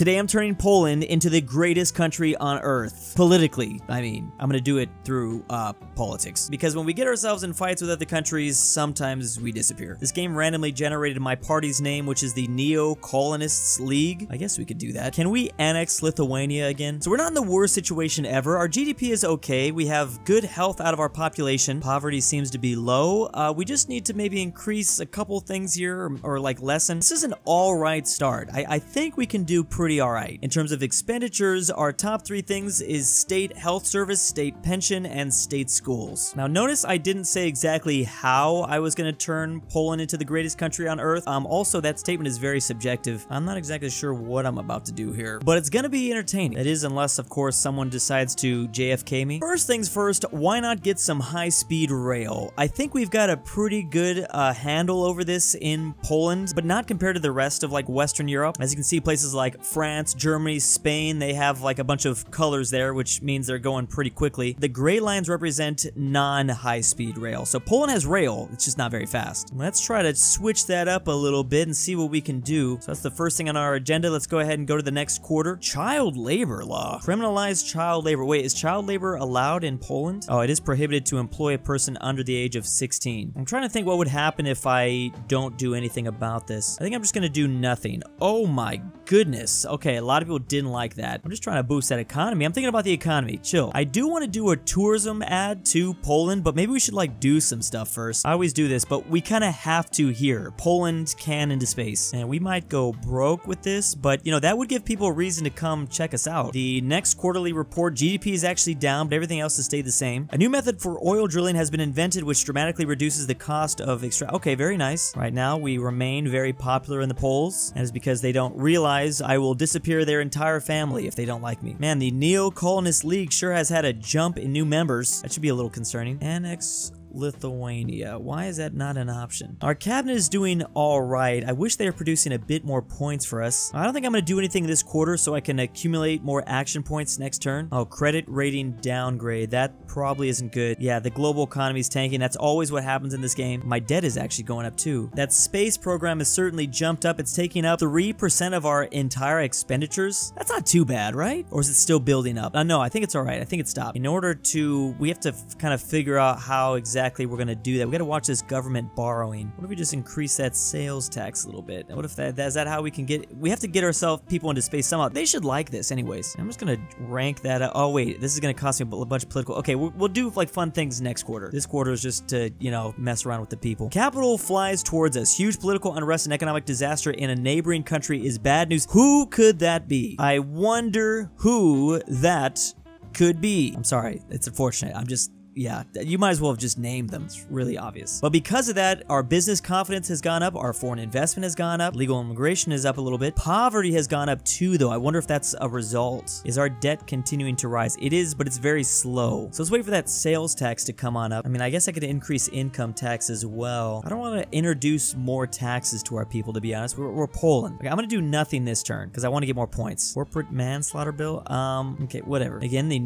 Today I'm turning Poland into the greatest country on earth. Politically, I mean. I'm gonna do it through politics. Because when we get ourselves in fights with other countries, sometimes we disappear. This game randomly generated my party's name, which is the Neo-Colonists League. I guess we could do that. Can we annex Lithuania again? So we're not in the worst situation ever. Our GDP is okay. We have good health out of our population. Poverty seems to be low. We just need to maybe increase a couple things here or like lessen. This is an alright start. I think we can do pretty alright. In terms of expenditures, our top three things is state health service, state pension, and state schools. Now notice I didn't say exactly how I was going to turn Poland into the greatest country on earth. Also, that statement is very subjective. I'm not exactly sure what I'm about to do here, but it's going to be entertaining. It is, unless of course someone decides to JFK me. First things first, why not get some high-speed rail? I think we've got a pretty good handle over this in Poland, but not compared to the rest of like Western Europe. As you can see, places like France, Germany, Spain, they have like a bunch of colors there, which means they're going pretty quickly. The gray lines represent non-high-speed rail. So Poland has rail, it's just not very fast. Let's try to switch that up a little bit and see what we can do. So that's the first thing on our agenda. Let's go ahead and go to the next quarter. Child labor law. Criminalize child labor. Wait, is child labor allowed in Poland? Oh, it is prohibited to employ a person under the age of 16. I'm trying to think what would happen if I don't do anything about this. I think I'm just gonna do nothing. Oh my goodness. Okay, a lot of people didn't like that. I'm just trying to boost that economy. I'm thinking about the economy. Chill. I do want to do a tourism ad to Poland, but maybe we should like do some stuff first. I always do this, but we kind of have to here. Poland can into space. And we might go broke with this, but you know, that would give people a reason to come check us out. The next quarterly report, GDP is actually down, but everything else has stayed the same. A new method for oil drilling has been invented, which dramatically reduces the cost of extraction. Okay, very nice. Right now, we remain very popular in the polls, and it's because they don't realize I will disappear their entire family if they don't like me. Man, the Neo-Colonists League sure has had a jump in new members. That should be a little concerning. Annex Lithuania. Why is that not an option? Our cabinet is doing all right. I wish they were producing a bit more points for us. I don't think I'm going to do anything this quarter, so I can accumulate more action points next turn. Oh, credit rating downgrade. That probably isn't good. Yeah, the global economy is tanking. That's always what happens in this game. My debt is actually going up too. That space program has certainly jumped up. It's taking up 3% of our entire expenditures. That's not too bad, right? Or is it still building up? No, I think it's all right. I think it stopped. In order to, we have to kind of figure out how exactly we're going to do that. We got to watch this government borrowing. What if we just increase that sales tax a little bit? What if that is that how we can get, we have to get ourselves people into space somehow. They should like this anyways. I'm just going to rank that up. Oh wait, this is going to cost me a bunch of political. Okay, we'll do like fun things next quarter. This quarter is just to, you know, mess around with the people. Capital flies towards us. Huge political unrest and economic disaster in a neighboring country is bad news. Who could that be? I wonder who that could be. I'm sorry. It's unfortunate. I'm just, yeah, you might as well have just named them. It's really obvious. But because of that, our business confidence has gone up. Our foreign investment has gone up. Legal immigration is up a little bit. Poverty has gone up too, though. I wonder if that's a result. Is our debt continuing to rise? It is, but it's very slow. So let's wait for that sales tax to come on up. I mean, I guess I could increase income tax as well. I don't want to introduce more taxes to our people, to be honest. We're Poland. Okay, I'm going to do nothing this turn because I want to get more points. Corporate manslaughter bill? Okay, whatever. Again, the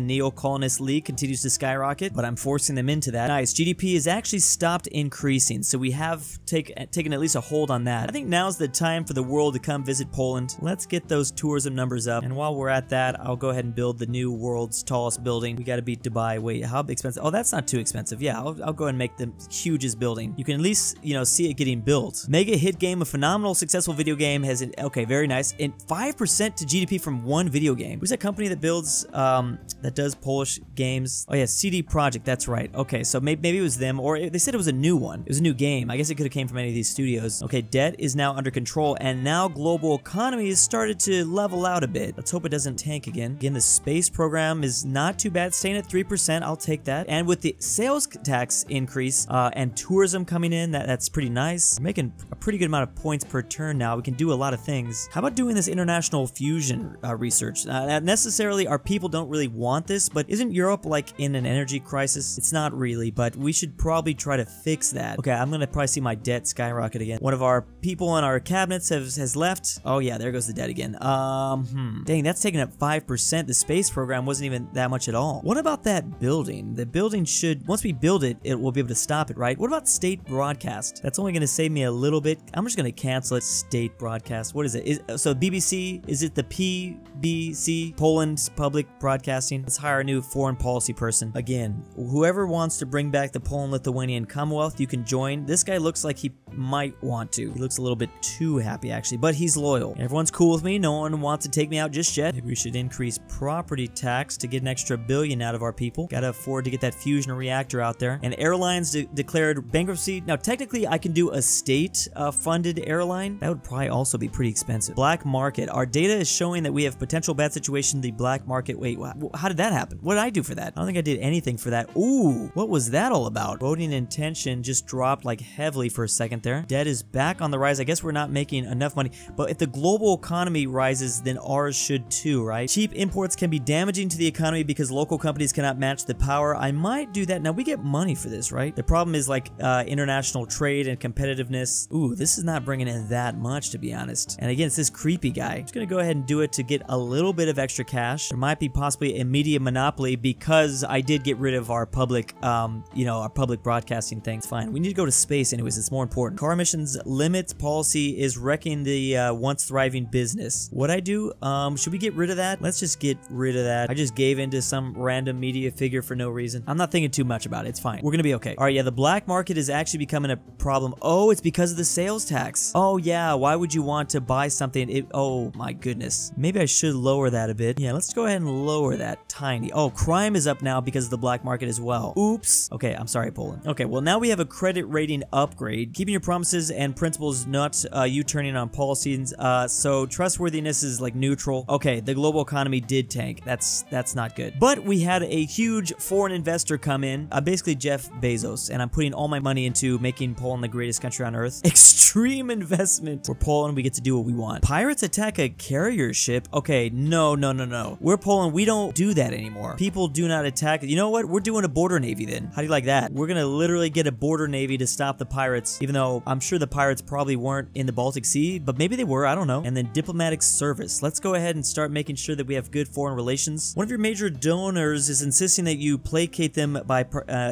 Neo-Colonists League continues to skyrocket, but I'm forcing them into that. Nice. GDP has actually stopped increasing, so we have taken at least a hold on that. I think now's the time for the world to come visit Poland. Let's get those tourism numbers up, and while we're at that, I'll go ahead and build the new world's tallest building. We gotta beat Dubai. Wait, how expensive? Oh, that's not too expensive. Yeah, I'll go ahead and make the hugest building. You can at least, you know, see it getting built. Mega hit game, a phenomenal successful video game has an, okay, very nice, and 5% to GDP from one video game. Who's that company that builds, that does Polish games? Oh yeah, CD Projekt, that's right. Okay, so maybe it was them, or they said it was a new one. It was a new game. I guess it could have came from any of these studios. Okay, debt is now under control, and now global economy has started to level out a bit. Let's hope it doesn't tank again. Again, the space program is not too bad, staying at 3%. I'll take that. And with the sales tax increase and tourism coming in, that's pretty nice. We're making a pretty good amount of points per turn now. We can do a lot of things. How about doing this international fusion research? Necessarily, our people don't really really want this, but isn't Europe like in an energy crisis? It's not really, but we should probably try to fix that. Okay, I'm gonna probably see my debt skyrocket again. One of our people in our cabinets has left. Oh yeah, there goes the debt again. Dang, that's taking up 5%. The space program wasn't even that much at all. What about that building? The building should, once we build it, it will be able to stop it, right? What about state broadcast? That's only gonna save me a little bit. I'm just gonna cancel it. State broadcast, what is it? So BBC, is it the PBC, Poland's Public Broadcasting? Let's hire a new foreign policy person. Again, whoever wants to bring back the Poland-Lithuanian Commonwealth, you can join. This guy looks like he might want to. He looks a little bit too happy, actually, but he's loyal. Everyone's cool with me. No one wants to take me out just yet. Maybe we should increase property tax to get an extra billion out of our people. Gotta afford to get that fusion reactor out there. And airlines declared bankruptcy. Now, technically, I can do a state-funded airline. That would probably also be pretty expensive. Black market. Our data is showing that we have potential bad situation, the black market. Wait, how did that happen? What did I do for that? I don't think I did anything for that. Ooh, what was that all about? Voting intention just dropped like heavily for a second there. Debt is back on the rise. I guess we're not making enough money, but if the global economy rises, then ours should too, right? Cheap imports can be damaging to the economy because local companies cannot match the power. I might do that. Now we get money for this, right? The problem is like international trade and competitiveness. Ooh, this is not bringing in that much, to be honest. And again, it's this creepy guy. I'm just gonna go ahead and do it to get a little bit of extra cash. There might be possibly a media monopoly because I did get rid of our public, our public broadcasting thing. It's fine. We need to go to space anyways. It's more important. Car emissions limits policy is wrecking the once thriving business. What I do? Should we get rid of that? Let's just get rid of that. I just gave into some random media figure for no reason. I'm not thinking too much about it. It's fine. We're gonna be okay. All right. Yeah, the black market is actually becoming a problem. Oh, it's because of the sales tax. Oh yeah. Why would you want to buy something? Oh my goodness. Maybe I should lower that a bit. Yeah, let's go ahead and lower that tiny. Oh, crime is up now because of the black market as well. Oops. Okay, I'm sorry, Poland. Okay, well now we have a credit rating upgrade. Keeping your promises and principles, not you turning on policies. So trustworthiness is like neutral. Okay, the global economy did tank. That's not good. But we had a huge foreign investor come in, basically Jeff Bezos, and I'm putting all my money into making Poland the greatest country on earth. Extreme investment. We're Poland. We get to do what we want. Pirates attack a carrier ship. Okay, no. We're Poland. We don't do that anymore. People do not attack. You know what? We're doing a border navy then. How do you like that? We're gonna literally get a border navy to stop the pirates, even though I'm sure the pirates probably weren't in the Baltic Sea, but maybe they were. I don't know. And then diplomatic service. Let's go ahead and start making sure that we have good foreign relations. One of your major donors is insisting that you placate them by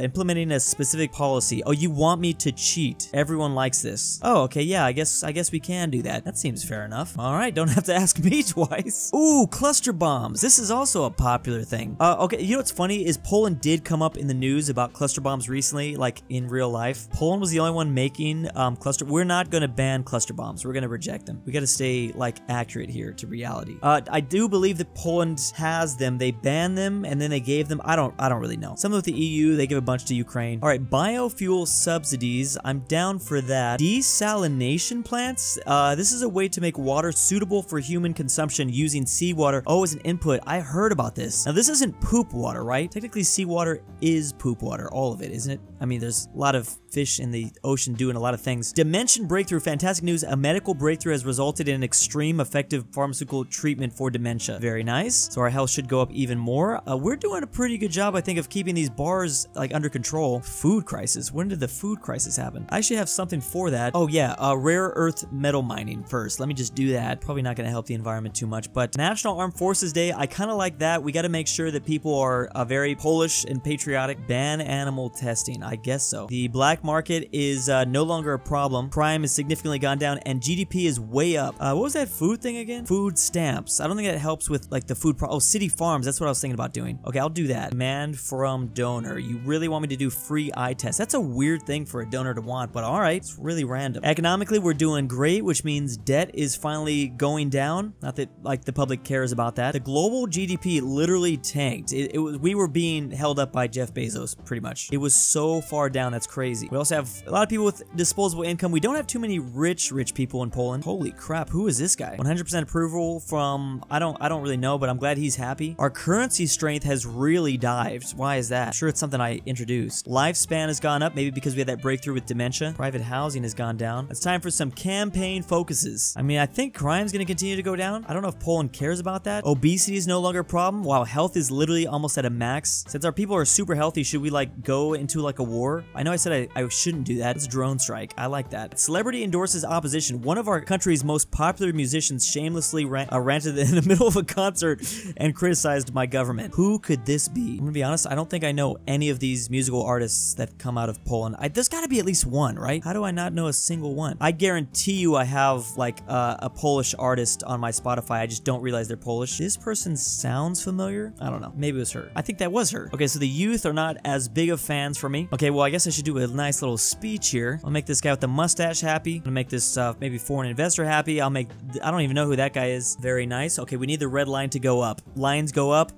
implementing a specific policy. Oh, you want me to cheat? Everyone likes this. Oh, okay. Yeah, I guess we can do that. That seems fair enough. All right. Don't have to ask me twice. Ooh, cluster bombs. This is also a popular thing. Okay, you know what's funny is Poland did come up in the news about cluster bombs recently, like in real life. Poland was the only one making cluster. We're not going to ban cluster bombs. We're going to reject them. We got to stay like accurate here to reality. I do believe that Poland has them. They banned them and then they gave them. I don't really know. Some of the EU, they give a bunch to Ukraine. All right, biofuel subsidies. I'm down for that. Desalination plants. This is a way to make water suitable for human consumption using seawater. Oh, as an input. I heard about this. Now, this isn't poop water, right? Technically, seawater is poop water. All of it, isn't it? I mean, there's a lot of fish in the ocean doing a lot of things. Dimension breakthrough. Fantastic news. A medical breakthrough has resulted in an extreme effective pharmaceutical treatment for dementia. Very nice. So our health should go up even more. We're doing a pretty good job, I think, of keeping these bars like under control. Food crisis. When did the food crisis happen? I should have something for that. Oh yeah, rare earth metal mining first. Let me just do that. Probably not going to help the environment too much, but National Armed Forces Day, I kind of like that. We got to make sure that people are very Polish and patriotic. Ban animal testing. I guess so. The black market is no longer a problem. Crime has significantly gone down and GDP is way up. What was that food thing again? Food stamps. I don't think that helps with like the food oh, city farms. That's what I was thinking about doing. Okay, I'll do that. Demand from donor. You really want me to do free eye test? That's a weird thing for a donor to want, but all right. It's really random. Economically, we're doing great, which means debt is finally going down. Not that like the public cares about that. The global GDP literally tanked. It was, we were being held up by Jeff Bezos pretty much. It was so far down. That's crazy. We also have a lot of people with disposable income. We don't have too many rich people in Poland. Holy crap. Who is this guy? 100% approval from, I don't really know, but I'm glad he's happy. Our currency strength has really dived. Why is that? I'm sure it's something I introduced. Lifespan has gone up, maybe because we had that breakthrough with dementia. Private housing has gone down. It's time for some campaign focuses. I mean, I think crime's going to continue to go down. I don't know if Poland cares about that. Obesity is no longer a problem. problem? Wow, health is literally almost at a max. Since our people are super healthy, should we like go into like a war? I know I said I shouldn't do that. It's drone strike. I like that. Celebrity endorses opposition. One of our country's most popular musicians shamelessly ranted in the middle of a concert and criticized my government. Who could this be? I'm gonna be honest, I don't think I know any of these musical artists that come out of Poland. There's gotta be at least one, right? How do I not know a single one? I guarantee you I have like a Polish artist on my Spotify. I just don't realize they're Polish. This person sounds familiar. I don't know. Maybe it was her. I think that was her. Okay, so the youth are not as big of fans for me. Okay, well, I guess I should do a nice little speech here. I'll make this guy with the mustache happy. I'm gonna make this maybe foreign investor happy. I'll make, I don't even know who that guy is. Very nice. Okay, we need the red line to go up. Lines go up,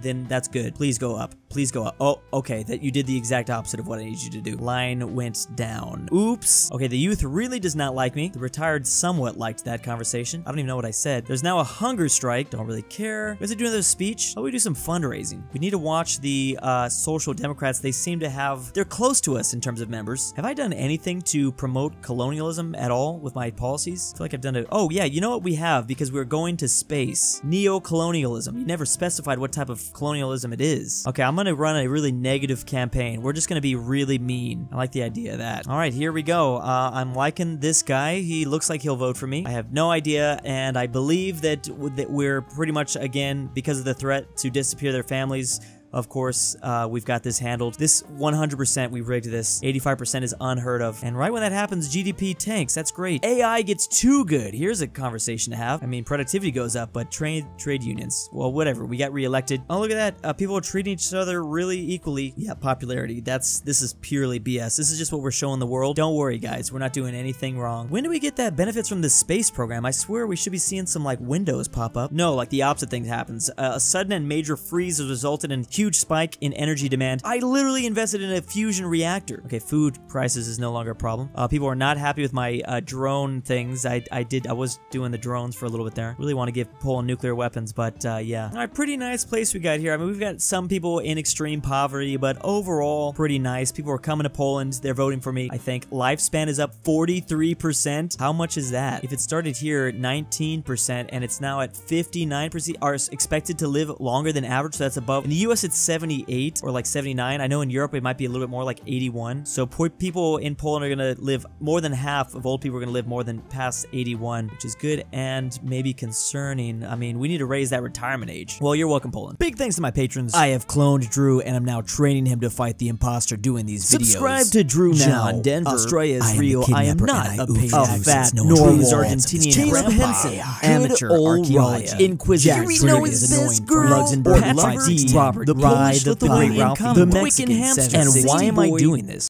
then that's good. Please go up. Please go up. Oh, okay. That you did the exact opposite of what I need you to do. Line went down. Oops. Okay, the youth really does not like me. The retired somewhat liked that conversation. I don't even know what I said. There's now a hunger strike. Don't really care. We have to do another speech. How about we do some fundraising? We need to watch the Social Democrats. They seem to have... They're close to us in terms of members. Have I done anything to promote colonialism at all with my policies? I feel like I've done it. Oh, yeah. You know what we have? Because we're going to space. Neo-colonialism. You never specified what type of colonialism it is. Okay, I'm gonna run a really negative campaign. We're just gonna be really mean. I like the idea of that. All right, here we go. I'm liking this guy. He looks like he'll vote for me. I have no idea, and I believe that we're pretty much, again, because of the threat to disappear their families, of course, we've got this handled. This 100%, we rigged this. 85% is unheard of. And right when that happens, GDP tanks. That's great. AI gets too good. Here's a conversation to have. I mean, productivity goes up, but trade unions. Well, whatever. We got reelected. Oh, look at that. People are treating each other really equally. Yeah, popularity. This is purely BS. This is just what we're showing the world. Don't worry, guys. We're not doing anything wrong. When do we get that benefits from this space program? I swear we should be seeing some, like, windows pop up. No, like, the opposite thing happens. A sudden and major freeze has resulted in huge spike in energy demand. I literally invested in a fusion reactor. Okay, food prices is no longer a problem. People are not happy with my drone things. I was doing the drones for a little bit there. Really want to give Poland nuclear weapons, but yeah. All right, pretty nice place we got here. I mean, we've got some people in extreme poverty, but overall, pretty nice. People are coming to Poland. They're voting for me, I think. Lifespan is up 43%. How much is that? If it started here at 19% and it's now at 59%, are expected to live longer than average, so that's above. In the U.S., it's 78 or like 79. I know in Europe it might be a little bit more like 81. So people in Poland are going to live more than half of old people are going to live more than past 81, which is good and maybe concerning. I mean, we need to raise that retirement age. Well, you're welcome, Poland. Big thanks to my patrons. I have cloned Drew and I'm now training him to fight the imposter doing these videos. Subscribe to Drew now. John Denver. Australia is real. I am not a patron. Fat, normal Argentinian grandpa. Amateur archaeologist. Inquisitor. Jack Trigger is annoying. Lugs and Robert. The Polish, Lithuanian, the Mexican, and why am I doing this?